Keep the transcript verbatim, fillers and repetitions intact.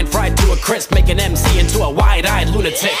mind fried to a crisp, make an M C into a wide-eyed lunatic.